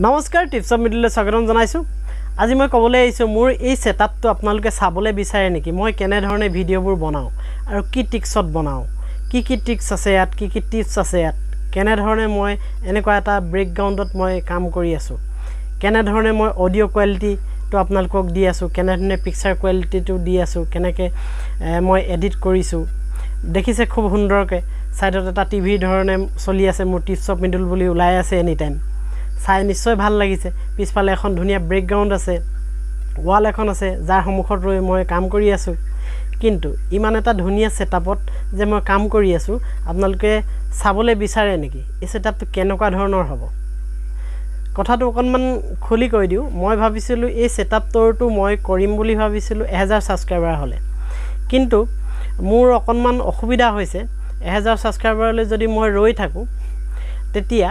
नमस्कार tips of मिडुल स्वागतम जानाइसु আজি মই কবলে আইছো মোৰ এই সেটআপটো আপোনালোকে সাবলে বিচাৰে নেকি মই কেনে ধৰণে ভিডিঅ'বোৰ বনাও আৰু কি টিক্সত বনাও কি টিক্স আছে ইয়াত কি টিপছ আছে ইয়াত কেনে ধৰণে মই এনেকুৱা এটা ব্ৰেকগ্ৰাউণ্ডত মই কাম কৰি আছো কেনে ধৰণে মই অডিও কোৱালিটি তো আপোনালোকক দি আছো কেনে ধৰণে পিকচাৰ কোৱালিটি তো দি আছো কেনেকে মই এডিট কৰিছো দেখিছে খুব সুন্দৰকে সাইডত এটা টিভি ধৰণে চলি আছে মোৰ টিপছ অফ মিডুল বুলি ওলাই আছে এনি টাইম साइ निश्चय ভাল লাগিছে পিছফালে এখন ধুনিয়া ব্যাকগ্রাউন্ড আছে ওয়াল এখন আছে যার সম্মুখত ৰৈ মই কাম কৰি আছো কিন্তু ইমান এটা ধুনিয়া সেটআপত যে মই কাম কৰি আছো আপোনালোকে সাবলে বিচাৰে নেকি এই সেটআপটো কেনেকুৱা ধৰণৰ হ'ব কথাটো অকনমান খুলি কৈ দিও মই ভাবিছিলো এই সেটআপটো মই কৰিম বুলি ভাবিছিলো 1000 সাবস্ক্ৰাইবাৰ হলে কিন্তু মোৰ অকনমান অসুবিধা হৈছে 1000 সাবস্ক্ৰাইবাৰলৈ যদি মই ৰৈ থাকো তেতিয়া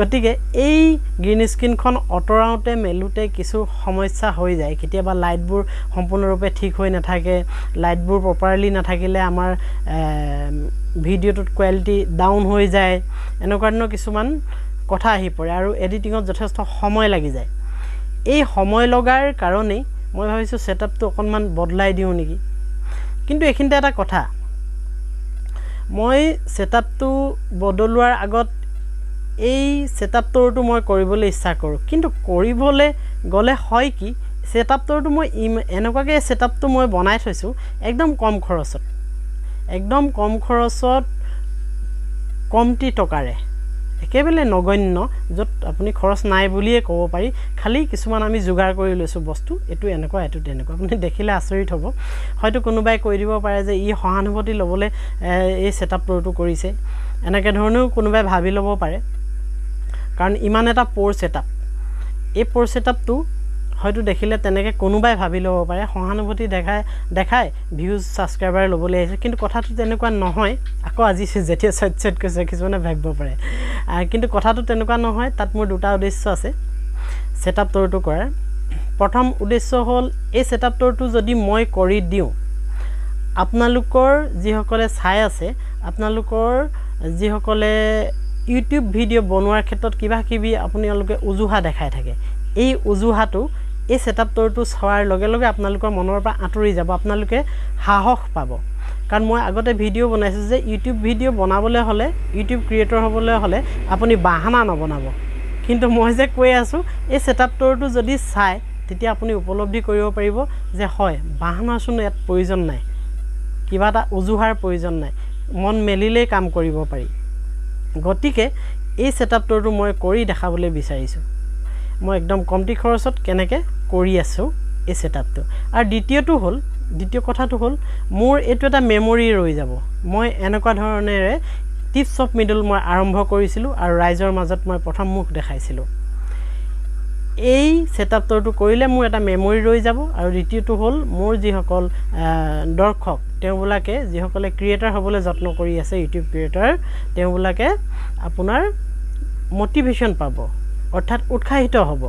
গতিকে এই গ্ৰীণ স্ক্ৰীনখন অটৰাওতে মেলুতে কিছু সমস্যা হৈ যায় কেতিয়াবা লাইটবোৰ সম্পূৰ্ণৰূপে ঠিক হৈ নাথাকে লাইটবোৰ প্ৰপাৰলি নাথাকিলে আমাৰ ভিডিঅ'টোৰ কোৱালিটি ডাউন হৈ যায় এনেকুৱা কিছুমান কথা আহি পৰে আৰু এডিটিংত যথেষ্ট সময় লাগি যায় এই সময় লগাৰ কাৰণে মই ভাবিছো সেটআপটো অকনমান বদলাই দিও নেকি কিন্তু এখিনতে এটা কথা মই সেটআপটো বদলোৱাৰ আগত এই সেটআপটো মই কৰিবলৈ ইচ্ছা কৰো কিন্তু কৰিবলৈ গলে হয় কি সেটআপটো মই এনেকুৱাকে সেটআপটো মই বনাই থৈছো একদম কম খৰচত কমটি টকাৰে একেবেলে নগণ্য যত আপুনি খৰচ নাই বুলিয়ে ক'ব পাৰি খালি কিছুমান আমি জুগাৰ কৰি লৈছো বস্তু এটু এনেকুৱা এটু তেনেকুৱা আপুনি দেখিলে আচৰিত হ'ব হয়তো কোনোবাই কৈ দিব পাৰে যে ই সহানুভূতি লবলৈ এই সেটআপটো কৰিছে এনেকে ধৰণেও কোনোবাই ভাবি ল'ব পাৰে कारण इमान एटा पोर सेटअप ए पोर सेटअप तो হয়তো দেখিলে তেনেকে কোনোবাই ভাবি লব পাৰে সহানুভূতি দেখায় ভিউজ সাবস্ক্ৰাইবাৰ লবলৈ আছে কিন্তু কথাটো তেনেকুৱা নহয় আকো আজি যেতিয়া সচেত কৈছে কিছুমানে ভাবিব পাৰে কিন্তু কথাটো তেনেকুৱা নহয় তাত মোৰ দুটা উদ্দেশ্য আছে সেটআপ তৰটো কৰাৰ প্ৰথম উদ্দেশ্য হল এই সেটআপ তৰটো যদি মই কৰি দিও আপোনালোকৰ যিসকলে চাই আছে আপোনালোকৰ যিসকলে YouTube ভিডিও বনোৱাৰ ক্ষেত্ৰত কিবাকিবি আপোনালোকে উজুহা দেখাই থাকে এই উজুহাটো এই সেটআপটো চোৱাৰ লগে লগে আপোনালোকৰ মনৰ পৰা আঁতৰি যাব আপোনালোকে হাহক পাব কাৰণ মই আগতে ভিডিও বনাইছো যে YouTube ভিডিও বনাবলৈ হলে YouTube ক্ৰিয়েটৰ হ'বলৈ হলে আপুনি বাহানা নবনাব কিন্তু মই যে কৈ আছো এই সেটআপটো যদি চাই তেতিয়া আপুনি উপলব্ধি কৰিব পাৰিব যে হয় বাহানা শুন ইয়াত প্ৰয়োজন নাই কিবা এটা উজুহাৰ প্ৰয়োজন নাই মন মেলিলে কাম কৰিব পাৰি গতিকে এই সেটআপটো মই কৰি দেখাবলৈ বিচাৰিছো মই একদম কমটি খৰচত কেনেকে কৰি আছো এই সেটআপটো আৰু দ্বিতীয় কথাটো হল মোৰ এটো এটা মেমৰি ৰৈ যাব মই এনেকুৱা ধৰণেৰে টিপছ অফ মিডুল মই আৰম্ভ কৰিছিলো আৰু ৰাইজৰ মাজত মই প্ৰথম মুখ দেখাইছিলো এই সেটআপটো কৰিলে মোৰ এটা মেমৰি ৰৈ যাব আৰু দ্বিতীয়টো হল মোৰ যিসকল দৰ্শক তেওঁবলাকে যিসকলে ক্ৰিয়েটৰ হ'বলৈ যত্ন কৰি আছে ইউটিউব ক্ৰিয়েটৰ তেওঁবলাকে আপোনাৰ মোটিভেশন পাব অৰ্থাৎ উৎসাহিত হ'ব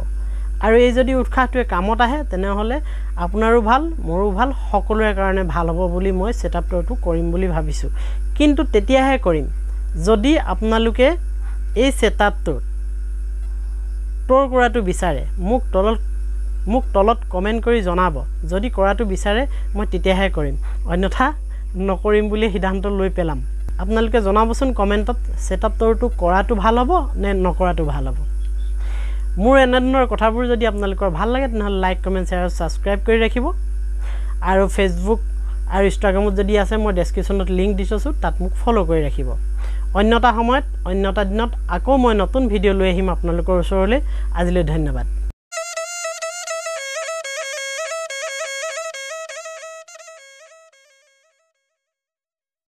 আৰু এই যদি উৎসাহটোৱে কামত আহে তেনে হলে আপোনাৰো ভাল মোৰো ভাল সকলোৰে কাৰণে ভাল হ'ব বুলি মই সেটআপটো কৰিম বুলি ভাবিছো কিন্তু তেতিয়াহে কৰিম যদি আপোনালোকে এই সেটআপটো টোৰ কৰাটো বিচাৰে মোক তলত কমেন্ট কৰি জনাব যদি কৰাটো বিচাৰে মই তেতিয়াহে কৰিম অন্যথা নকৰিম বুলি সিদ্ধান্ত লৈ পেলাম আপোনালোকে জনাবচোন কমেন্টত সেটআপটো কৰাটো ভাল হ'ব নে নকৰাটো ভাল হ'ব মোৰ এনেধৰণৰ কথাবোৰ যদি আপোনালোকৰ ভাল লাগে তেনহলে লাইক কমেন্ট শেয়াৰ সাবস্ক্ৰাইব কৰি ৰাখিব আৰু ফেসবুক আৰু ইনষ্টাগ্ৰামত যদি আছে মই ডেসক্ৰিপচনত লিংক দিছো তাত মোক ফলো কৰি ৰাখিব অন্যটা সময়ত অন্যটা দিনত আকৌ মই নতুন ভিডিও লৈ আহিম আপোনালোকৰ ওচৰলৈ আজিলৈ ধন্যবাদ